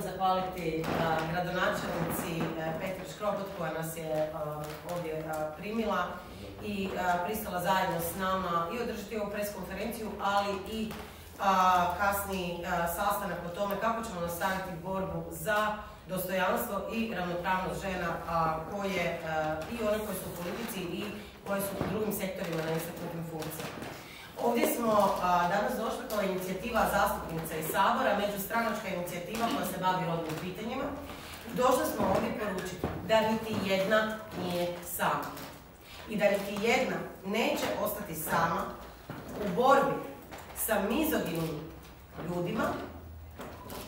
želim zahvaliti gradonačelnici Petri Škrobot koja nas je ovdje primila i pristala zajedno s nama i održati ovu preskonferenciju, ali i kasni sastanak o tome kako ćemo nastaviti borbu za dostojanstvo i ravnopravnost žena koje i one koje su u politici i koje su u drugim sektorima na istaknutim funkcijama. Ovdje smo danas došli kao inicijativa zastupnica iz Sabora, međustranačka inicijativa koja se bavi rodnim pitanjima. Došli smo ovdje poručiti da niti jedna nije sama i da niti jedna neće ostati sama u borbi sa mizoginim ljudima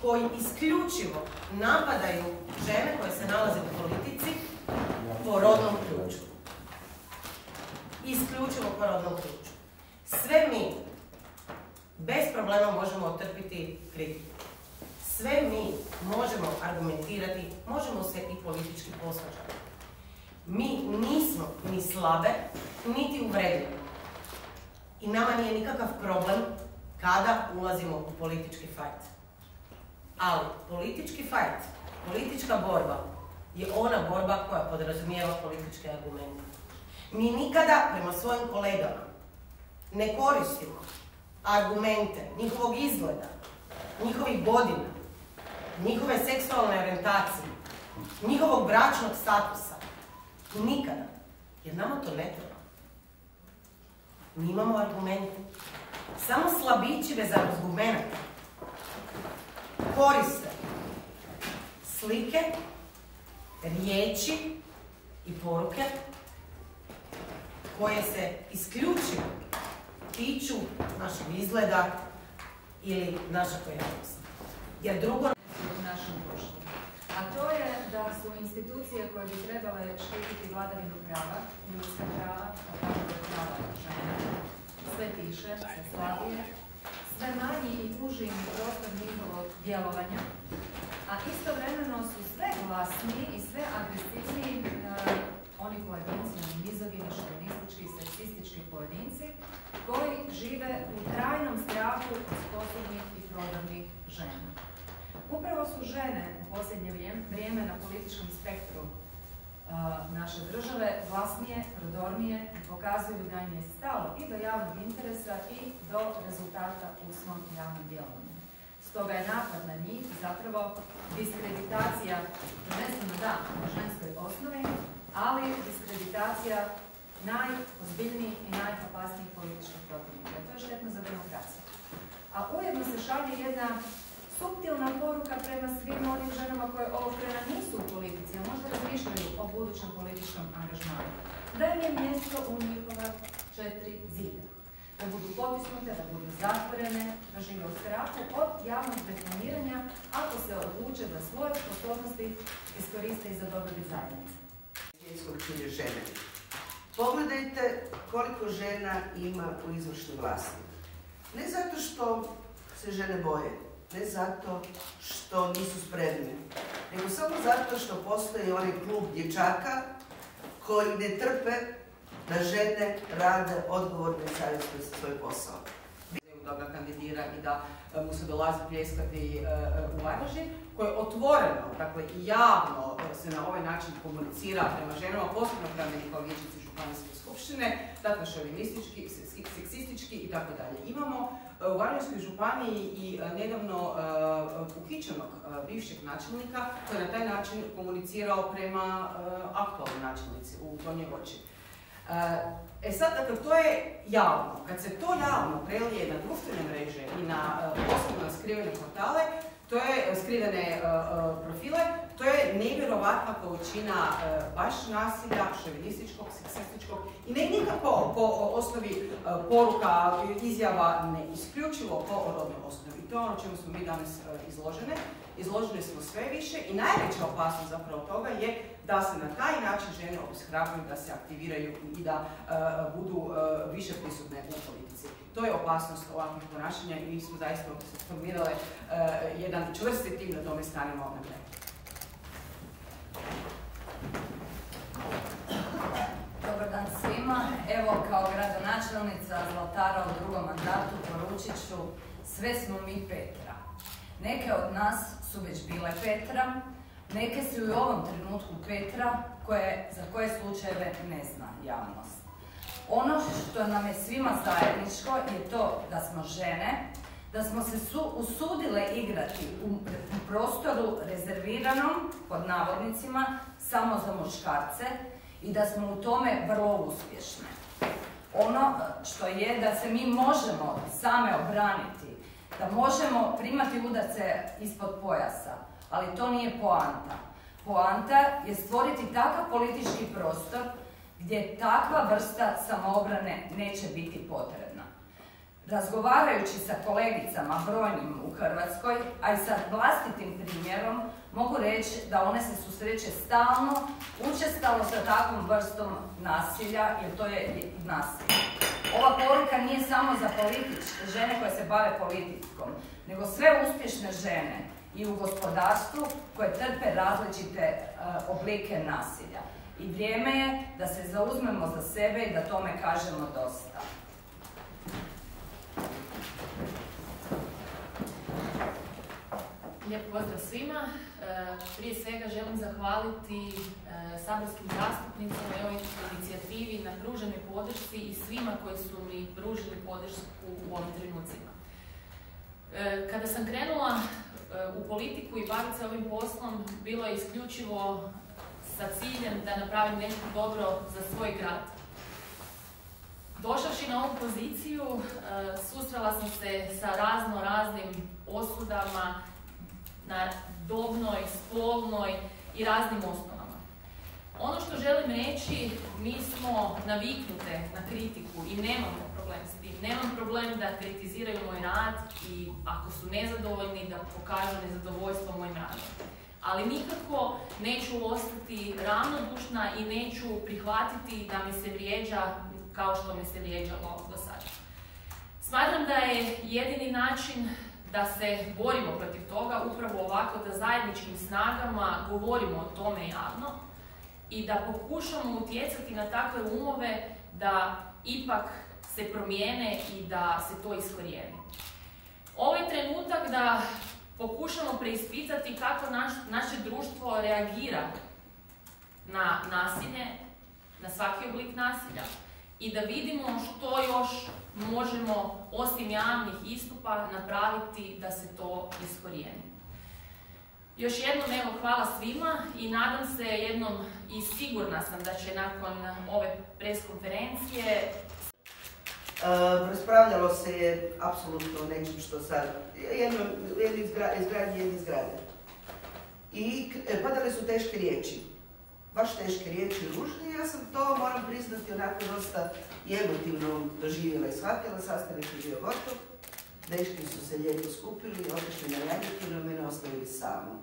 koji isključivo napadaju žene koje se nalaze u politici po rodnom ključu. Isključivo po rodnom ključu. Sve mi bez problema možemo otrpiti kritiku. Sve mi možemo argumentirati, možemo se i politički posvađati. Mi nismo ni slabe, niti uvredljive. I nama nije nikakav problem kada ulazimo u politički fajt. Ali politički fajt, politička borba je ona borba koja podrazumijeva političke argumente. Mi nikada prema svojim kolegama ne koristimo argumente njihovog izgleda, njihovih godina, njihove seksualne orijentacije, njihovog bračnog statusa. Nikada. Jer nama to ne treba. Mi imamo argumente. Samo slabići bez argumenta koriste slike, riječi i poruke koje se isključivo tiču našeg izgleda ili naša pojavnost. Jer drugo u našem društvu. A to je da su institucije koje bi trebale štititi vladavinu prava, ljudska prava, prava žena, sve tiše, sve slabije, sve manji i uži prostor njihovog djelovanja, a istovremeno su sve glasniji i sve agresivniji oni pojedinci, mizogini, šovinistički i seksistički pojedinci koji žive u trajnom strahu sposobnih i prodornih žena. Upravo su žene u posljednje vrijeme na političkom spektru naše države glasnije, prodornije pokazuju da im je stalo i do javnog interesa i do rezultata u svom javnom djelovanju. Stoga je napad na njih zapravo diskreditacija, prvenstveno da na ženskoj osnovi, ali diskreditacija najozbiljnijih i najopasnijih političkih protivnika. To je štetno za demokraciju. A ujedno se šalje jedna suptilna poruka prema svim onim ženama koje ovog trena nisu u politici, a možda razmišljaju o budućem političkom angažmanu. Da im je mjesto u njihova 4 zida. Da budu potisnute, da budu zatvorene, da žive u strahu od javnog betoniranja ako se odluče da svoje sposobnosti iskoriste i za dobrobit zajednice. Žene. Pogledajte koliko žena ima u izvršnoj vlasti. Ne zato što se žene boje, ne zato što nisu spremne, nego samo zato što postoji onaj klub dječaka koji ne trpe da žene rade odgovorno i savjesno za svoj posao. Da ga kandidira i da mu se dolazi pljeskati u Varaždin, koje otvoreno, dakle i javno se na ovaj način komunicira prema ženama, posebno prema nekovičnici županijske skupštine, dakle šovinistički, seksistički i tako dalje. Imamo u Varaždinskoj županiji i nedavno uhićenog bivšeg načelnika koji je na taj način komunicirao prema aktualnoj načelnici u Donjoj Voći. E sad, dakle, to je javno. Kad se to javno prelije na društvene mreže i na posebno skrivene portale, to je skrivene profile, to je nevjerovatna količina baš nasilja, šovinističkog, seksističkog i ne nikako po osnovi poruka, izjava, ne isključivo po rodnoj osnovi. To je ono čemu smo mi danas izložene. Izložene smo sve više i najveća opasnost zapravo toga je da se na taj način žene obeshrabruju, da se aktiviraju i da budu više prisutne u politici. To je opasnost ovakvih ponašanja i mi smo zaista formirale jedan čvrsti tim da tome stanemo na kraju. Dobar dan svima. Evo, kao gradonačelnica Zlatara u drugom mandatu poručit ću sve smo mi Petra. Neke od nas su već bile Petra, neke su i u ovom trenutku Petra za koje slučajeve ne zna javnost. Ono što nam je svima zajedničko je to da smo žene, da smo se usudile igrati u prostoru rezerviranom, pod navodnicima, samo za muškarce i da smo u tome vrlo uspješne. Ono što je da se mi možemo same obraniti, da možemo primati udarce ispod pojasa, ali to nije poanta. Poanta je stvoriti takav politički prostor gdje takva vrsta samoobrane neće biti potrebna. Razgovarajući sa kolegicama brojnim u Hrvatskoj, a i sa vlastitim primjerom, mogu reći da one se susreće stalno, učestalo sa takvom vrstom nasilja, jer to je nasilje. Ova poruka nije samo za žene koje se bave politikom, nego sve uspješne žene i u gospodarstvu koje trpe različite oblike nasilja. I vrijeme je da se zauzmemo za sebe i da tome kažemo dosta. Lijep pozdrav svima. Prije svega želim zahvaliti saborskim zastupnicima i ovoj inicijativi na pruženoj podršci i svima koji su mi pružili podršku u ovim trenucima. Kada sam krenula u politiku i baviti se ovim poslom, bilo je isključivo sa ciljem da napravim nešto dobro za svoj grad. Došavši na ovu poziciju, susrela sam se sa raznoraznim osudama na dobnoj, spolnoj i raznim osnovama. Ono što želim reći, mi smo naviknute na kritiku i nemamo problem s tim. Nemam problem da kritiziraju moj rad i ako su nezadovoljni da pokažu nezadovoljstvo mojim radom. Ali nikako neću ostati ravnodušna i neću prihvatiti da mi se vrijeđa kao što mi se vrijeđalo do sada. Smatram da je jedini način da se borimo protiv toga upravo ovako da zajedničkim snagama govorimo o tome javno i da pokušamo utjecati na takve umove da ipak se promijene i da se to iskorijeni. Ovo je trenutak da pokušamo preispitati kako naše društvo reagira na nasilje, na svaki oblik nasilja i da vidimo što još možemo, osim javnih istupa, napraviti da se to iskorijeni. Još jednom evo hvala svima i nadam se jednom i sigurna sam da će nakon ove preskonferencije raspravljalo se je apsolutno nečim što sad, jedni zgrade. I padale su teške riječi, baš teške riječi i ružne, ja sam to, moram priznati, onako dosta emotivno doživjela i shvatila, sastanak je bio gotov, dečki su se lijepo skupili, otišli na Janjikinu, mene ostavili samu,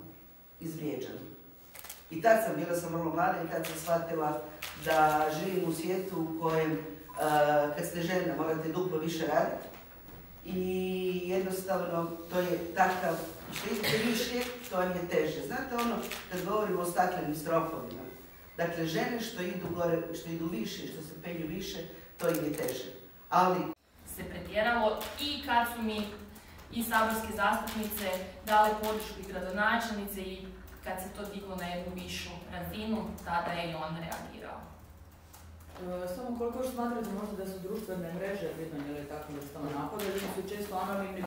izvrijeđanu. I tad sam, bila sam vrlo mlada i tad sam shvatila da živim u svijetu u kojem kad ste žena morate duplo više raditi i jednostavno to je takav, što imate više, to vam je teže. Znate ono kad govorimo o staklenim stropovima, dakle žene što idu gore, što idu više, što se penju više, to im je teže. Ali se pretjeralo i kad su mi i saborske zastupnice dale podršku i gradonačelnice i kad se to diglo na jednu višu razinu, tada je i on reagirao. Samo koliko još smatrate možda da su društvene mreže pridanjele takvim vrstama napada, jer su često anonimni